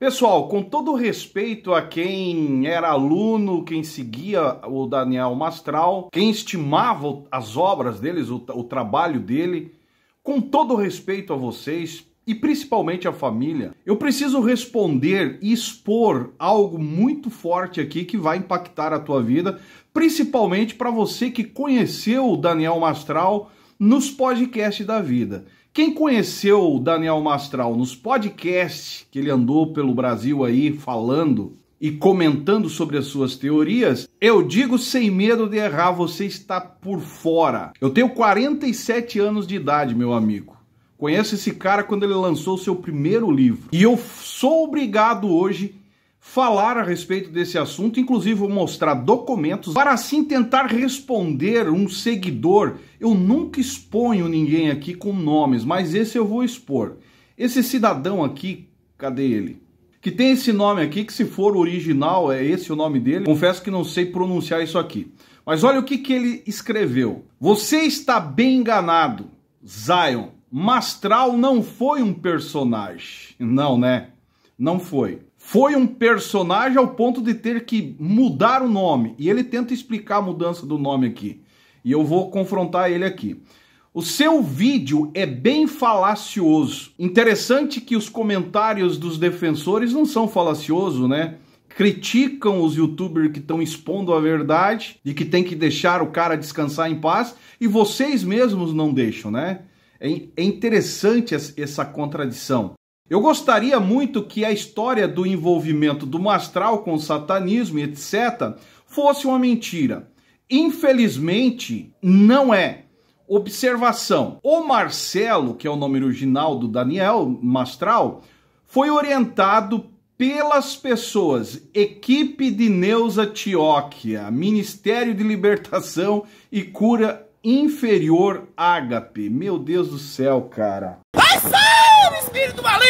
Pessoal, com todo respeito a quem era aluno, quem seguia o Daniel Mastral, quem estimava as obras deles, o trabalho dele, com todo respeito a vocês e principalmente a família, eu preciso responder e expor algo muito forte aqui que vai impactar a tua vida, principalmente para você que conheceu o Daniel Mastral nos podcasts da vida. Quem conheceu o Daniel Mastral nos podcasts que ele andou pelo Brasil aí falando e comentando sobre as suas teorias, eu digo sem medo de errar, você está por fora. Eu tenho 47 anos de idade, meu amigo. Conheço esse cara quando ele lançou o seu primeiro livro. E eu sou obrigado hoje a falar a respeito desse assunto, inclusive vou mostrar documentos para assim tentar responder um seguidor. Eu nunca exponho ninguém aqui com nomes, mas esse eu vou expor. Esse cidadão aqui, cadê ele? Que tem esse nome aqui, que se for original, é esse o nome dele. Confesso que não sei pronunciar isso aqui. Mas olha o que, ele escreveu. Você está bem enganado, Zion. Mastral não foi um personagem. Não, né? Não foi. Foi um personagem ao ponto de ter que mudar o nome. E ele tenta explicar a mudança do nome aqui. E eu vou confrontar ele aqui. O seu vídeo é bem falacioso. Interessante que os comentários dos defensores não são falaciosos, né? Criticam os youtubers que estão expondo a verdade e que tem que deixar o cara descansar em paz. E vocês mesmos não deixam, né? É interessante essa contradição. Eu gostaria muito que a história do envolvimento do Mastral com o satanismo e etc. fosse uma mentira. Infelizmente, não é. Observação. O Marcelo, que é o nome original do Daniel Mastral, foi orientado pelas pessoas, equipe de Neuza Etióquia, Ministério de Libertação e Cura Inferior Ágape. Meu Deus do céu, cara. Passou, espírito maligno!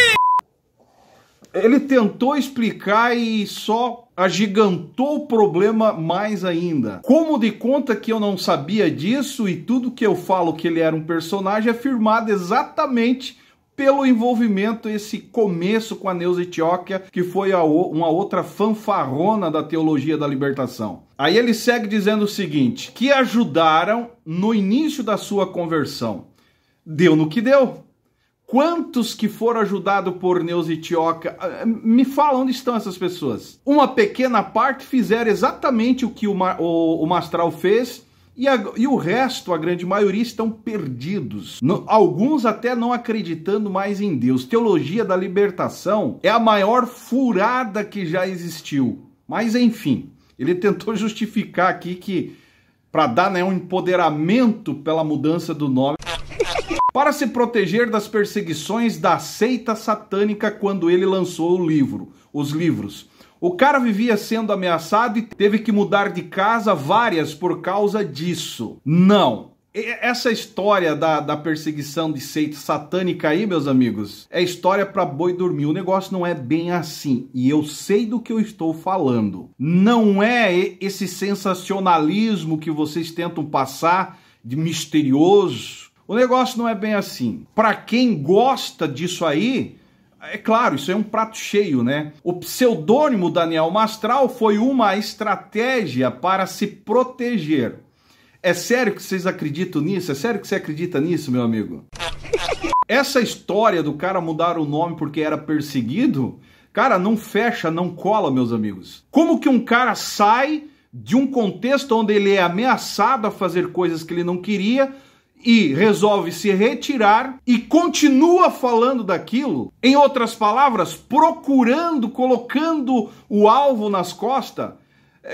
Ele tentou explicar e só agigantou o problema mais ainda. Como de conta que eu não sabia disso e tudo que eu falo que ele era um personagem é firmado exatamente pelo envolvimento, esse começo com a Neuza Etióquia, que foi uma outra fanfarrona da teologia da libertação. Aí ele segue dizendo o seguinte, que ajudaram no início da sua conversão. Deu no que deu. Quantos que foram ajudados por Neuza Etióquia? Me fala onde estão essas pessoas. Uma pequena parte fizeram exatamente o que o Mastral fez e o resto, a grande maioria, estão perdidos. Alguns até não acreditando mais em Deus. Teologia da libertação é a maior furada que já existiu. Mas enfim, ele tentou justificar aqui que para dar, né, um empoderamento pela mudança do nome. Para se proteger das perseguições da seita satânica quando ele lançou os livros. O cara vivia sendo ameaçado e teve que mudar de casa várias por causa disso. Não. Essa história da perseguição de seita satânica aí, meus amigos, é história para boi dormir. O negócio não é bem assim. E eu sei do que eu estou falando. Não é esse sensacionalismo que vocês tentam passar de misterioso. O negócio não é bem assim. Para quem gosta disso aí, é claro, isso é um prato cheio, né? O pseudônimo Daniel Mastral foi uma estratégia para se proteger. É sério que vocês acreditam nisso? É sério que você acredita nisso, meu amigo? Essa história do cara mudar o nome porque era perseguido, cara, não fecha, não cola, meus amigos. Como que um cara sai de um contexto onde ele é ameaçado a fazer coisas que ele não queria e resolve se retirar e continua falando daquilo, em outras palavras, procurando, colocando o alvo nas costas?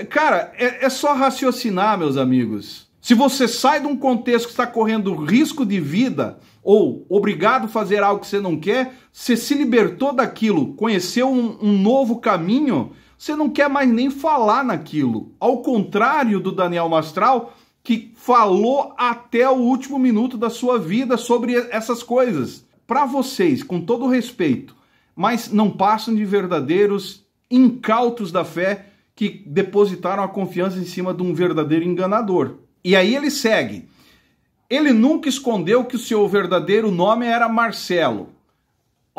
Cara, é só raciocinar, meus amigos. Se você sai de um contexto que está correndo risco de vida ou obrigado a fazer algo que você não quer, você se libertou daquilo, conheceu um novo caminho, você não quer mais nem falar naquilo. Ao contrário do Daniel Mastral, que falou até o último minuto da sua vida sobre essas coisas. Para vocês, com todo respeito, mas não passam de verdadeiros incautos da fé que depositaram a confiança em cima de um verdadeiro enganador. E aí ele segue. Ele nunca escondeu que o seu verdadeiro nome era Marcelo.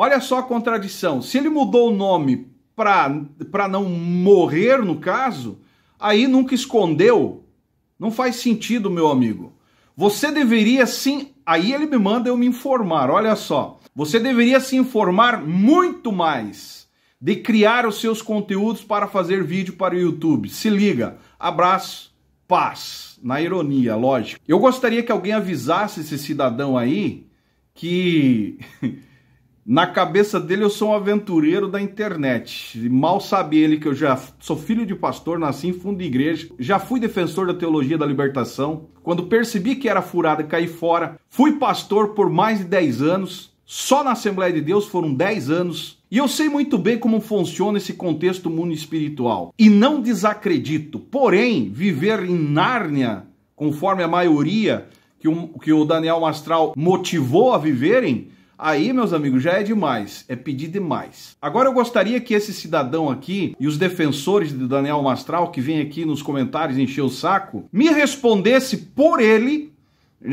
Olha só a contradição. Se ele mudou o nome para não morrer, no caso, aí nunca escondeu. Não faz sentido, meu amigo. Você deveria sim... Aí ele me manda eu me informar, olha só. Você deveria se informar muito mais de criar os seus conteúdos para fazer vídeo para o YouTube. Se liga. Abraço, paz. Na ironia, lógico. Eu gostaria que alguém avisasse esse cidadão aí que... Na cabeça dele eu sou um aventureiro da internet. Mal sabe ele que eu já sou filho de pastor, nasci em fundo de igreja, já fui defensor da teologia da libertação. Quando percebi que era furada, caí fora. Fui pastor por mais de 10 anos. Só na Assembleia de Deus foram 10 anos. E eu sei muito bem como funciona esse contexto mundo espiritual. E não desacredito. Porém, viver em Nárnia, conforme a maioria que o Daniel Mastral motivou a viverem, aí, meus amigos, já é demais, é pedir demais. Agora eu gostaria que esse cidadão aqui e os defensores do Daniel Mastral, que vem aqui nos comentários encher o saco, me respondesse por ele,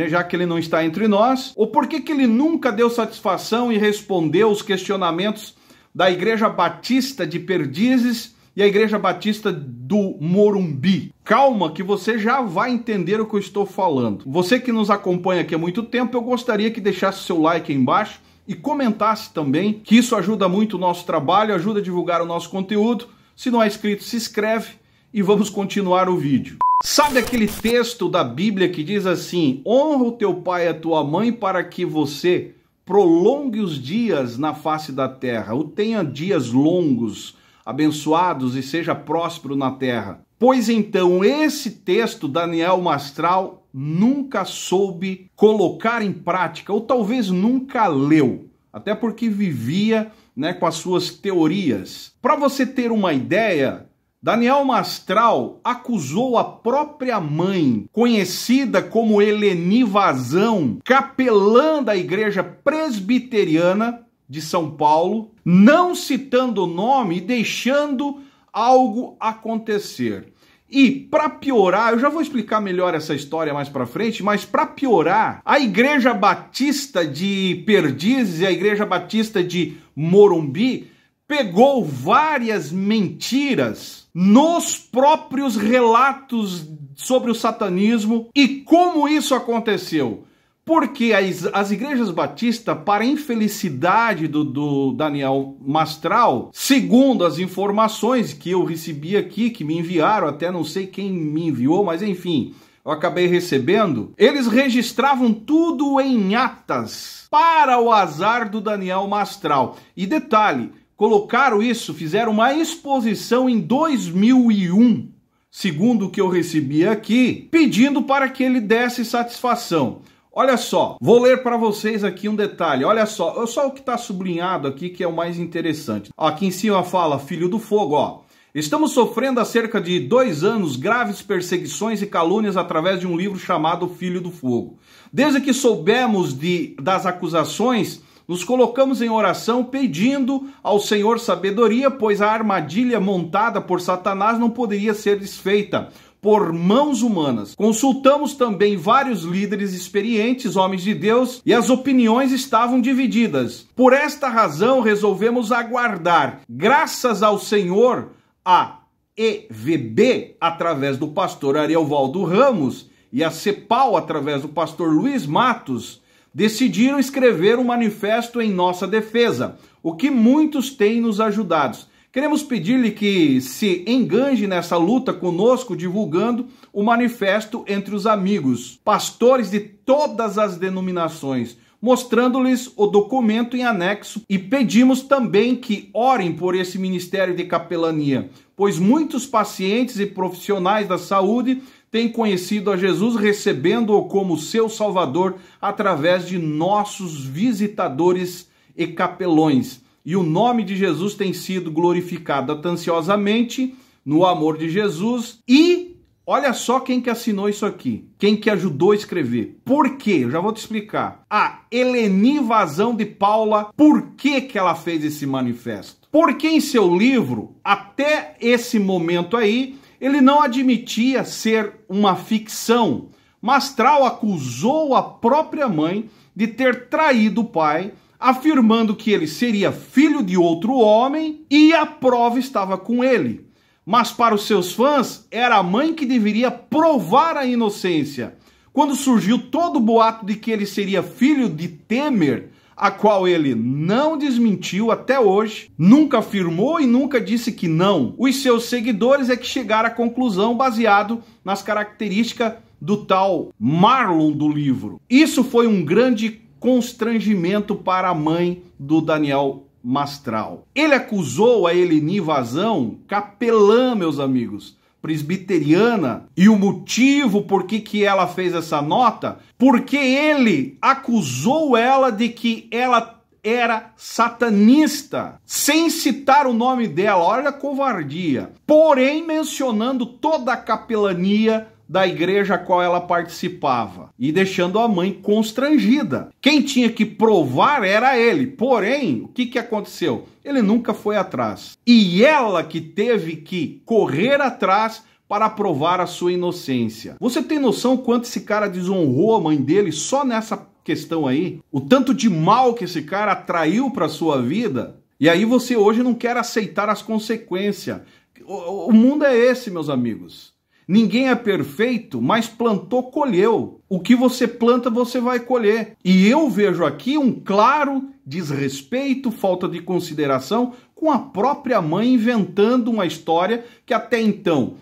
já que ele não está entre nós, ou por que ele nunca deu satisfação e respondeu os questionamentos da Igreja Batista de Perdizes e a Igreja Batista do Morumbi. Calma que você já vai entender o que eu estou falando. Você que nos acompanha aqui há muito tempo, eu gostaria que deixasse o seu like aí embaixo e comentasse também, que isso ajuda muito o nosso trabalho, ajuda a divulgar o nosso conteúdo. Se não é inscrito, se inscreve e vamos continuar o vídeo. Sabe aquele texto da Bíblia que diz assim: honra o teu pai e a tua mãe para que você prolongue os dias na face da terra, ou tenha dias longos, abençoados e seja próspero na terra. Pois então, esse texto Daniel Mastral nunca soube colocar em prática, ou talvez nunca leu, até porque vivia, né, com as suas teorias. Para você ter uma ideia, Daniel Mastral acusou a própria mãe, conhecida como Heleni Vazão, capelã da Igreja Presbiteriana de São Paulo, não citando o nome e deixando algo acontecer. E para piorar, eu já vou explicar melhor essa história mais para frente, mas para piorar, a Igreja Batista de Perdizes e a Igreja Batista de Morumbi pegou várias mentiras nos próprios relatos sobre o satanismo. E como isso aconteceu? Porque as igrejas batistas, para infelicidade do Daniel Mastral, segundo as informações que eu recebi aqui, que me enviaram, até não sei quem me enviou, mas enfim, eu acabei recebendo, eles registravam tudo em atas, para o azar do Daniel Mastral. E detalhe, colocaram isso, fizeram uma exposição em 2001, segundo o que eu recebi aqui, pedindo para que ele desse satisfação. Olha só, vou ler para vocês aqui um detalhe, olha só, o que está sublinhado aqui que é o mais interessante. Aqui em cima fala, filho do fogo, ó. Estamos sofrendo há cerca de 2 anos graves perseguições e calúnias através de um livro chamado Filho do Fogo. Desde que soubemos das acusações, nos colocamos em oração pedindo ao Senhor sabedoria, pois a armadilha montada por Satanás não poderia ser desfeita por mãos humanas. Consultamos também vários líderes experientes, homens de Deus, e as opiniões estavam divididas. Por esta razão, resolvemos aguardar, graças ao Senhor, a EVB, através do pastor Ariovaldo Ramos, e a Cepal, através do pastor Luiz Matos, decidiram escrever um manifesto em nossa defesa, o que muitos têm nos ajudado. Queremos pedir-lhe que se enganje nessa luta conosco, divulgando o manifesto entre os amigos, pastores de todas as denominações, mostrando-lhes o documento em anexo, e pedimos também que orem por esse ministério de capelania, pois muitos pacientes e profissionais da saúde têm conhecido a Jesus, recebendo-o como seu Salvador através de nossos visitadores e capelões. E o nome de Jesus tem sido glorificado atenciosamente no amor de Jesus. E olha só quem que assinou isso aqui, quem que ajudou a escrever. Por quê? Eu já vou te explicar. A Heleni Vazão de Paula, por que que ela fez esse manifesto? Porque em seu livro, até esse momento aí, ele não admitia ser uma ficção. Mastral acusou a própria mãe de ter traído o pai, afirmando que ele seria filho de outro homem e a prova estava com ele. Mas para os seus fãs, era a mãe que deveria provar a inocência. Quando surgiu todo o boato de que ele seria filho de Temer, a qual ele não desmentiu até hoje, nunca afirmou e nunca disse que não. Os seus seguidores é que chegaram à conclusão baseado nas características do tal Marlon do livro. Isso foi um grande constrangimento para a mãe do Daniel Mastral. Ele acusou a Heleni Vazão, capelã, meus amigos, presbiteriana, e o motivo por que ela fez essa nota, porque ele acusou ela de que ela era satanista, sem citar o nome dela, olha a covardia, porém mencionando toda a capelania da igreja a qual ela participava, e deixando a mãe constrangida. Quem tinha que provar era ele, porém, o que aconteceu? Ele nunca foi atrás. E ela que teve que correr atrás para provar a sua inocência. Você tem noção quanto esse cara desonrou a mãe dele só nessa questão aí? O tanto de mal que esse cara atraiu para sua vida? E aí você hoje não quer aceitar as consequências. O mundo é esse, meus amigos. Ninguém é perfeito, mas plantou, colheu. O que você planta, você vai colher. E eu vejo aqui um claro desrespeito, falta de consideração com a própria mãe, inventando uma história que até então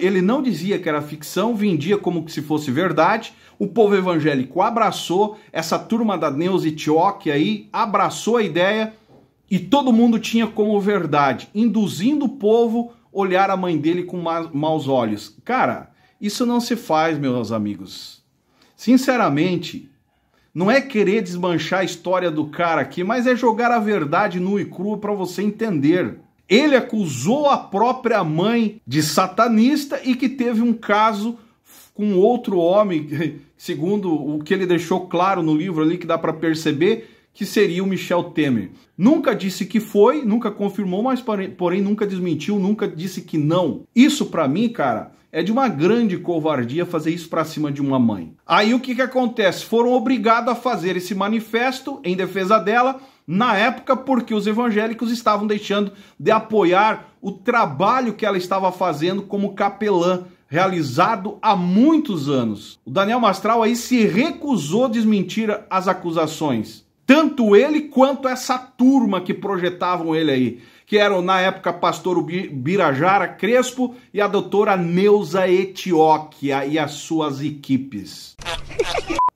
ele não dizia que era ficção, vendia como que se fosse verdade. O povo evangélico abraçou, essa turma da Neuza Etióquia aí abraçou a ideia e todo mundo tinha como verdade, induzindo o povo olhar a mãe dele com maus olhos. Cara, isso não se faz, meus amigos. Sinceramente, não é querer desmanchar a história do cara aqui, mas é jogar a verdade nua e crua para você entender. Ele acusou a própria mãe de satanista e que teve um caso com outro homem, segundo o que ele deixou claro no livro ali, que dá para perceber, que seria o Michel Temer. Nunca disse que foi, nunca confirmou, mas porém nunca desmentiu, nunca disse que não. Isso pra mim, cara, é de uma grande covardia fazer isso pra cima de uma mãe. Aí o que acontece? Foram obrigados a fazer esse manifesto em defesa dela, na época porque os evangélicos estavam deixando de apoiar o trabalho que ela estava fazendo como capelã, realizado há muitos anos. O Daniel Mastral aí se recusou a desmentir as acusações. Tanto ele quanto essa turma que projetavam ele aí, que eram na época pastor Ubi, Birajara Crespo e a doutora Neuza Etióquia e as suas equipes.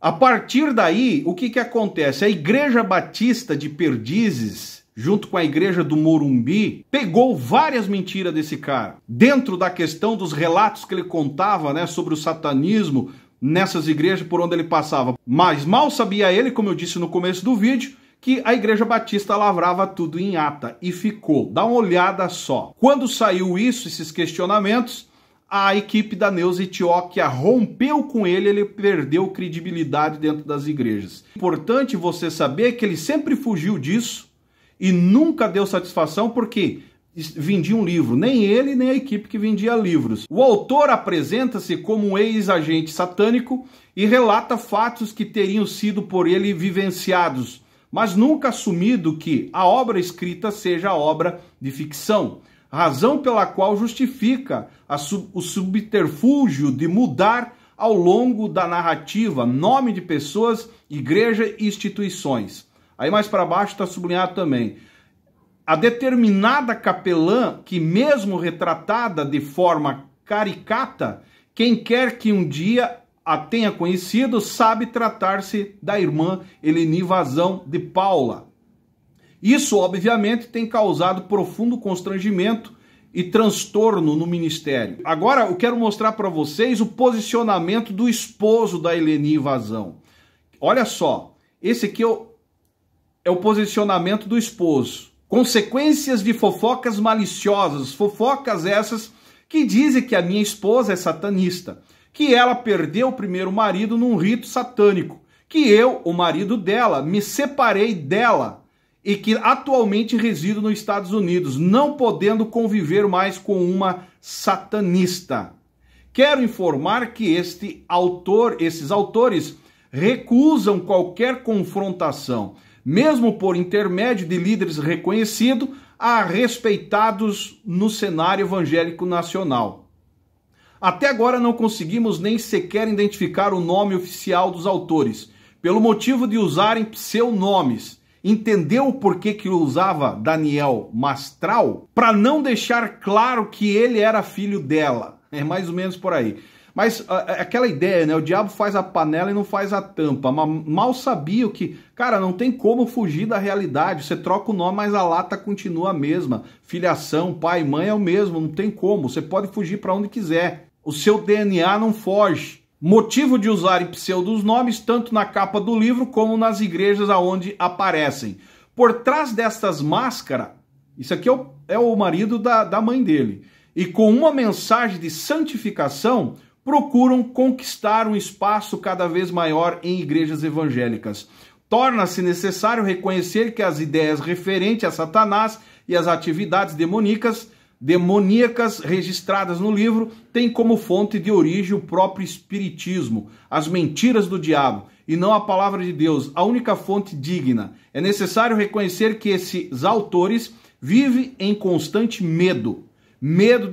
A partir daí, o que acontece? A Igreja Batista de Perdizes, junto com a Igreja do Morumbi, pegou várias mentiras desse cara. Dentro da questão dos relatos que ele contava, né, sobre o satanismo, nessas igrejas por onde ele passava. Mas mal sabia ele, como eu disse no começo do vídeo, que a Igreja Batista lavrava tudo em ata e ficou. Dá uma olhada só. Quando saiu isso, esses questionamentos, a equipe da Neuza Etióquia rompeu com ele, ele perdeu credibilidade dentro das igrejas. Importante você saber que ele sempre fugiu disso e nunca deu satisfação, porque vendia um livro, nem ele nem a equipe que vendia livros. O autor apresenta-se como um ex-agente satânico e relata fatos que teriam sido por ele vivenciados, mas nunca assumido que a obra escrita seja obra de ficção, razão pela qual justifica o subterfúgio de mudar ao longo da narrativa nome de pessoas, igreja e instituições. Aí mais para baixo está sublinhado também: a determinada capelã, que mesmo retratada de forma caricata, quem quer que um dia a tenha conhecido, sabe tratar-se da irmã Heleni Vazão de Paula. Isso, obviamente, tem causado profundo constrangimento e transtorno no ministério. Agora, eu quero mostrar para vocês o posicionamento do esposo da Heleni Vazão. Olha só, esse aqui é o posicionamento do esposo. Consequências de fofocas maliciosas, fofocas essas que dizem que a minha esposa é satanista, que ela perdeu o primeiro marido num rito satânico, que eu, o marido dela, me separei dela e que atualmente resido nos Estados Unidos, não podendo conviver mais com uma satanista. Quero informar que esses autores recusam qualquer confrontação, mesmo por intermédio de líderes reconhecidos a respeitados no cenário evangélico nacional. Até agora não conseguimos nem sequer identificar o nome oficial dos autores, pelo motivo de usarem pseudonomes. Entendeu o porquê que usava Daniel Mastral? Para não deixar claro que ele era filho dela. É mais ou menos por aí. Mas aquela ideia, né? O diabo faz a panela e não faz a tampa. Mal sabia que, cara, não tem como fugir da realidade. Você troca o nome, mas a lata continua a mesma. Filiação, pai, mãe é o mesmo. Não tem como. Você pode fugir para onde quiser. O seu DNA não foge. Motivo de usarem pseudos nomes tanto na capa do livro como nas igrejas aonde aparecem. Por trás destas máscaras, isso aqui é o marido da mãe dele, e com uma mensagem de santificação, procuram conquistar um espaço cada vez maior em igrejas evangélicas. Torna-se necessário reconhecer que as ideias referentes a Satanás e as atividades demoníacas registradas no livro têm como fonte de origem o próprio espiritismo, as mentiras do diabo e não a palavra de Deus, a única fonte digna. É necessário reconhecer que esses autores vivem em constante medo, medo,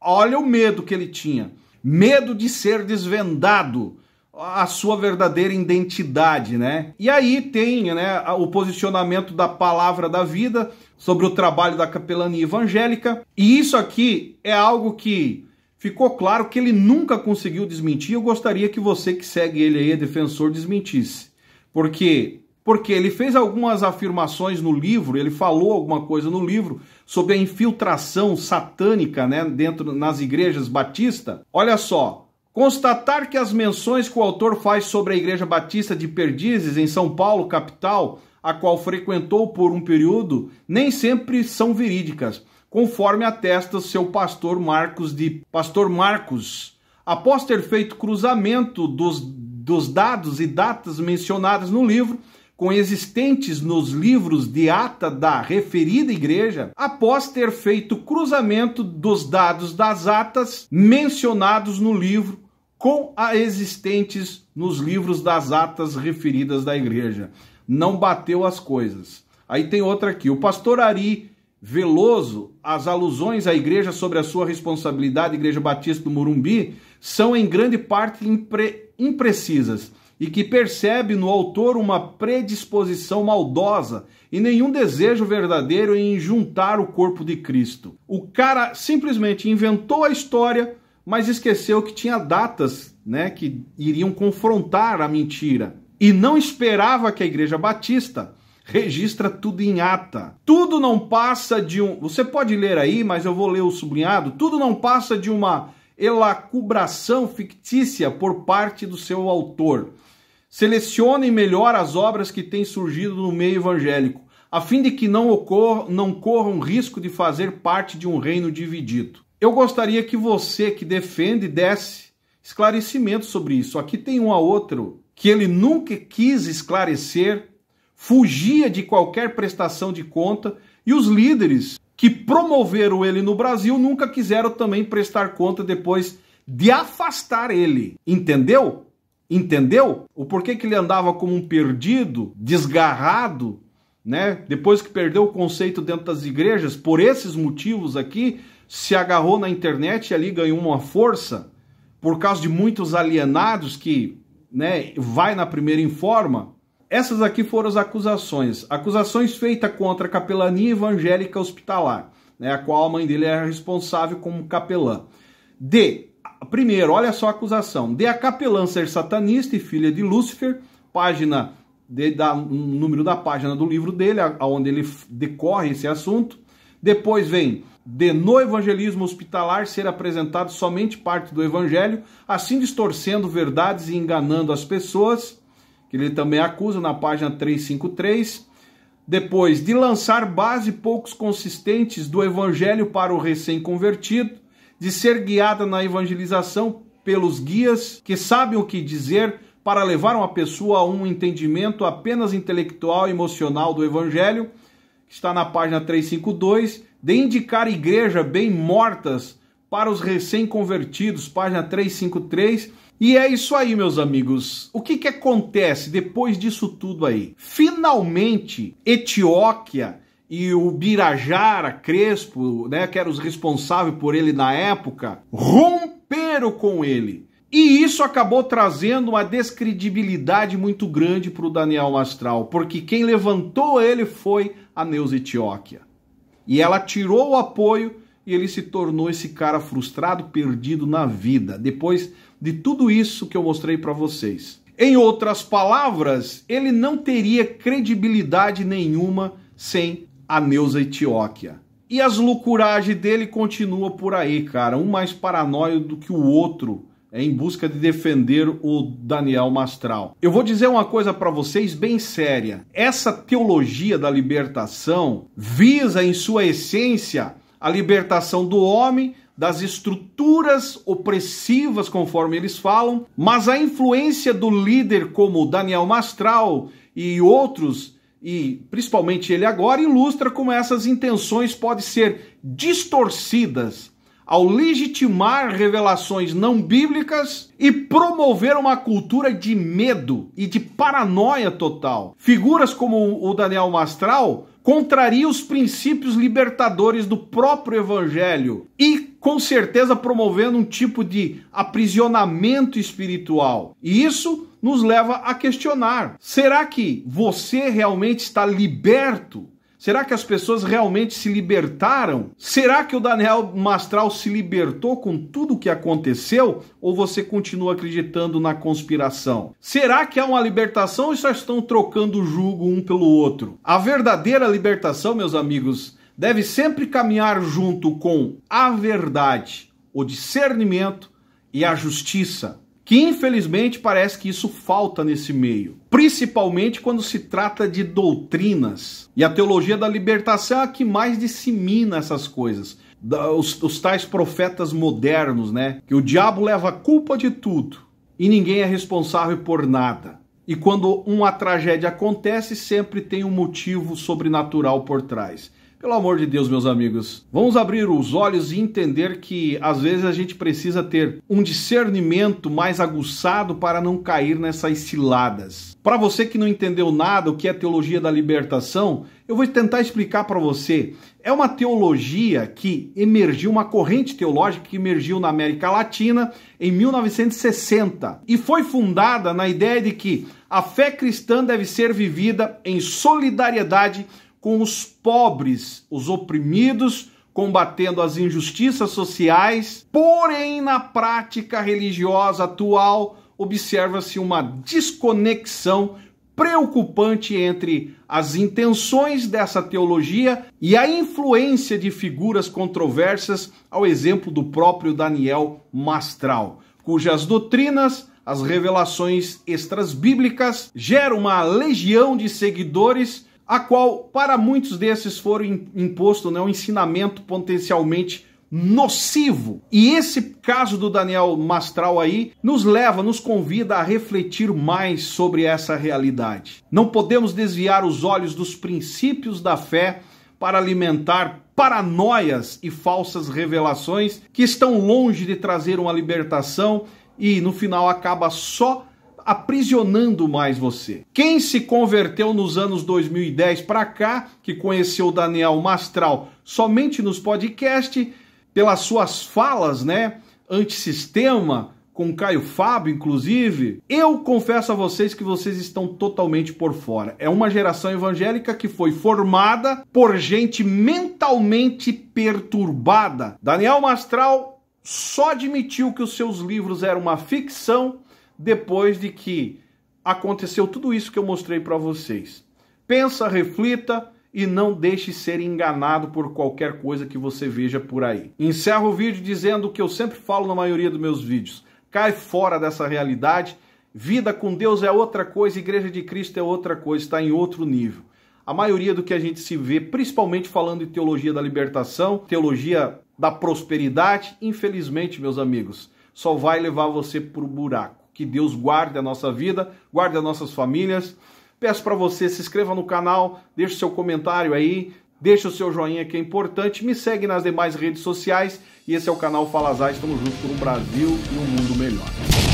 olha o medo que ele tinha, medo de ser desvendado a sua verdadeira identidade, né? E aí tem, né, o posicionamento da Palavra da Vida sobre o trabalho da capelania evangélica, e isso aqui é algo que ficou claro que ele nunca conseguiu desmentir. Eu gostaria que você que segue ele aí, defensor, desmentisse, porque ele fez algumas afirmações no livro, ele falou alguma coisa no livro sobre a infiltração satânica, né, dentro nas igrejas batista. Olha só. Constatar que as menções que o autor faz sobre a Igreja Batista de Perdizes, em São Paulo, capital, a qual frequentou por um período, nem sempre são verídicas, conforme atesta seu pastor Marcos de. Pastor Marcos, após ter feito cruzamento dos dados e datas mencionadas no livro, com existentes nos livros de ata da referida igreja, após ter feito cruzamento dos dados das atas mencionados no livro, com a existentes nos livros das atas referidas da igreja. Não bateu as coisas. Aí tem outra aqui. O pastor Ari Veloso, as alusões à igreja sobre a sua responsabilidade, Igreja Batista do Morumbi, são em grande parte imprecisas e que percebe no autor uma predisposição maldosa e nenhum desejo verdadeiro em juntar o corpo de Cristo. O cara simplesmente inventou a história, mas esqueceu que tinha datas, né, que iriam confrontar a mentira. E não esperava que a Igreja Batista registra tudo em ata. Tudo não passa de um... Você pode ler aí, mas eu vou ler o sublinhado. Tudo não passa de uma elacubração fictícia por parte do seu autor. Selecione melhor as obras que têm surgido no meio evangélico, a fim de que não corram risco de fazer parte de um reino dividido. Eu gostaria que você que defende desse esclarecimento sobre isso. Aqui tem um a outro que ele nunca quis esclarecer, fugia de qualquer prestação de conta, e os líderes que promoveram ele no Brasil nunca quiseram também prestar conta depois de afastar ele. Entendeu? Entendeu? O porquê que ele andava como um perdido, desgarrado, né? Depois que perdeu o conceito dentro das igrejas, por esses motivos aqui, se agarrou na internet e ali ganhou uma força, por causa de muitos alienados que, né, vai na primeira informa. Essas aqui foram as acusações. Acusações feitas contra a capelania evangélica hospitalar, né, a qual a mãe dele era responsável como capelã. D. Primeiro, olha só a acusação. De a capelã ser satanista e filha de Lúcifer, página número da página do livro dele, onde ele decorre esse assunto. Depois vem... de no evangelismo hospitalar ser apresentado somente parte do evangelho, assim distorcendo verdades e enganando as pessoas, que ele também acusa na página 353. Depois, de lançar base poucos consistentes do evangelho para o recém-convertido, de ser guiada na evangelização pelos guias que sabem o que dizer para levar uma pessoa a um entendimento apenas intelectual e emocional do evangelho, está na página 352. De indicar igreja bem mortas para os recém-convertidos, página 353, E é isso aí, meus amigos. O que acontece depois disso tudo aí? Finalmente, Etióquia e o Birajara Crespo, né, que era os responsáveis por ele na época, romperam com ele. E isso acabou trazendo uma descredibilidade muito grande para o Daniel Mastral, porque quem levantou ele foi a Neuza Etióquia. E ela tirou o apoio e ele se tornou esse cara frustrado, perdido na vida, depois de tudo isso que eu mostrei para vocês. Em outras palavras, ele não teria credibilidade nenhuma sem a Neuza Etióquia. E as loucuragens dele continuam por aí, cara. Um mais paranoico do que o outro, em busca de defender o Daniel Mastral. Eu vou dizer uma coisa para vocês bem séria. Essa teologia da libertação visa, em sua essência, a libertação do homem, das estruturas opressivas, conforme eles falam, mas a influência do líder como Daniel Mastral e outros, e principalmente ele agora, ilustra como essas intenções podem ser distorcidas ao legitimar revelações não bíblicas e promover uma cultura de medo e de paranoia total. Figuras como o Daniel Mastral contraria os princípios libertadores do próprio evangelho e, com certeza, promovendo um tipo de aprisionamento espiritual. E isso nos leva a questionar: será que você realmente está liberto? Será que as pessoas realmente se libertaram? Será que o Daniel Mastral se libertou com tudo o que aconteceu? Ou você continua acreditando na conspiração? Será que há uma libertação ou só estão trocando o jugo um pelo outro? A verdadeira libertação, meus amigos, deve sempre caminhar junto com a verdade, o discernimento e a justiça, que infelizmente parece que isso falta nesse meio, principalmente quando se trata de doutrinas. E a teologia da libertação é a que mais dissemina essas coisas, os tais profetas modernos, né? Que o diabo leva a culpa de tudo e ninguém é responsável por nada. E quando uma tragédia acontece, sempre tem um motivo sobrenatural por trás. Pelo amor de Deus, meus amigos, vamos abrir os olhos e entender que às vezes a gente precisa ter um discernimento mais aguçado para não cair nessas ciladas. Para você que não entendeu nada o que é teologia da libertação, eu vou tentar explicar para você. É uma teologia que emergiu, uma corrente teológica que emergiu na América Latina em 1960 e foi fundada na ideia de que a fé cristã deve ser vivida em solidariedade com os pobres, os oprimidos, combatendo as injustiças sociais. Porém, na prática religiosa atual, observa-se uma desconexão preocupante entre as intenções dessa teologia e a influência de figuras controversas, ao exemplo do próprio Daniel Mastral, cujas doutrinas, as revelações extras bíblicas, geram uma legião de seguidores, a qual, para muitos desses, foram imposto, né, um ensinamento potencialmente nocivo. E esse caso do Daniel Mastral aí nos leva, nos convida a refletir mais sobre essa realidade. Não podemos desviar os olhos dos princípios da fé para alimentar paranoias e falsas revelações que estão longe de trazer uma libertação e, no final, acaba só aprisionando mais você. Quem se converteu nos anos 2010 para cá, que conheceu Daniel Mastral somente nos podcasts, pelas suas falas, né, antissistema, com Caio Fábio, inclusive, eu confesso a vocês que vocês estão totalmente por fora. É uma geração evangélica que foi formada por gente mentalmente perturbada. Daniel Mastral só admitiu que os seus livros eram uma ficção depois de que aconteceu tudo isso que eu mostrei para vocês. Pensa, reflita e não deixe ser enganado por qualquer coisa que você veja por aí. Encerro o vídeo dizendo o que eu sempre falo na maioria dos meus vídeos: cai fora dessa realidade. Vida com Deus é outra coisa, Igreja de Cristo é outra coisa, está em outro nível. A maioria do que a gente se vê, principalmente falando de teologia da libertação, teologia da prosperidade, infelizmente, meus amigos, só vai levar você para o buraco. Que Deus guarde a nossa vida, guarde as nossas famílias. Peço para você, se inscreva no canal, deixe seu comentário aí, deixe o seu joinha que é importante, me segue nas demais redes sociais e esse é o canal FALA ZION. Estamos juntos por um Brasil e um mundo melhor.